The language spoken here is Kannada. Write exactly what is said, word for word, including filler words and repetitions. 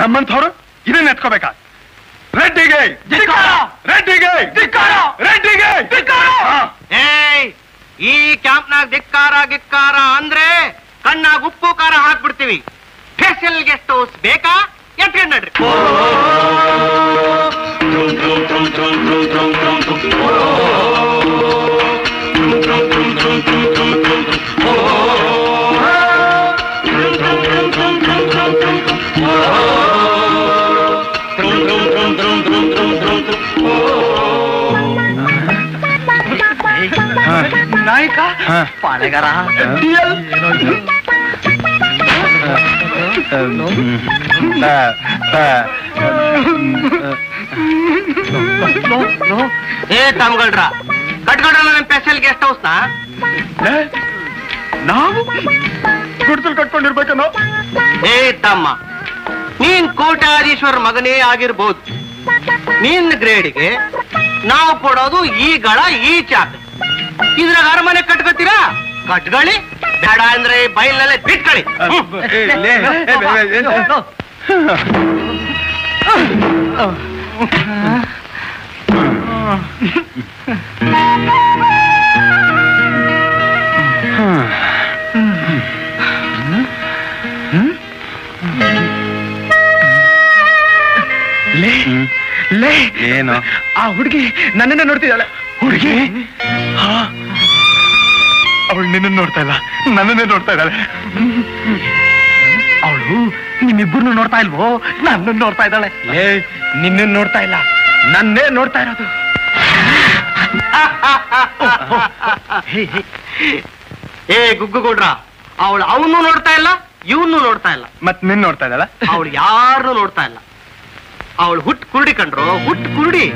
ನಮ್ಮಂಥವ್ರು ಇದನ್ನ ಎತ್ಕೋಬೇಕಾ? ರೆಡ್ಡಿಗೆ ರೆಡ್ಡಿಗೆ ರೆಡ್ಡಿಗೆ ಈ ಕ್ಯಾಂಪ್ನಾಗ ಧಿಕ್ಕಾರ ಗಿಕ್ಕಾರ ಅಂದ್ರೆ ಕಣ್ಣಾಗ ಉಪ್ಪು ಖಾರ ಹಾಕ್ಬಿಡ್ತೀವಿ. ಸ್ಪೆಷಲ್ ಗೆಸ್ಟ್ ಹೌಸ್ ಬೇಕಾ? ಎತ್ಕೊಂಡ್ ನಡ್ರಿ. नायका पालेगा तमगळ्रा कटगळ्रा नम स्पेशल गेस्ट हाउस ना नावु गुडतल कट्कोंडिरबेकनो ए तम्मा नीन कोट्याधीश्वर मगने आगिरबहुदु. नीन ग्रेडिगे नावु कोडोदु ई गळ ई चाक ಇದ್ರಾಗ ಅರಮನೆ ಕಟ್ಕೋತೀರಾ? ಕಟ್ಕೊಳ್ಳಿ, ಬೇಡ ಅಂದ್ರೆ ಬೈಲ್ನಲ್ಲೇ ಬಿಟ್ಕೊಳ್ಳಿ. ಏನು ಆ ಹುಡುಗಿ ನನ್ನನ್ನ ನೋಡ್ತಿದ್ದಾಳೆ? ಹುಡುಗಿ ಅವಳು ನಿನ್ನ ನೋಡ್ತಾ ಇಲ್ಲ, ನನ್ನನ್ನೇ ನೋಡ್ತಾ ಇದ್ದಾಳೆ. ಅವಳು ನಿಮ್ಮಿಬ್ಬರನ್ನು ನೋಡ್ತಾ ಇಲ್ವೋ? ನನ್ನ ನೋಡ್ತಾ ಇದ್ದಾಳೆ. ಏ ನಿನ್ನ ನೋಡ್ತಾ ಇಲ್ಲ, ನನ್ನೇ ನೋಡ್ತಾ ಇರೋದು. ಏ ಗುಗ್ಗುಗೌಡ್ರ, ಅವಳು ಅವನು ನೋಡ್ತಾ ಇಲ್ಲ, ಇವನು ನೋಡ್ತಾ ಇಲ್ಲ, ಮತ್ ನಿನ್ನ ನೋಡ್ತಾ ಇದ್ದಾಳ. ಅವಳು ಯಾರನ್ನೂ ನೋಡ್ತಾ ಇಲ್ಲ. ಅವಳು ಹುಟ್ಟು ಕುರುಡಿ ಕಂಡ್ರು, ಹುಟ್ಟು ಕುರುಡಿ.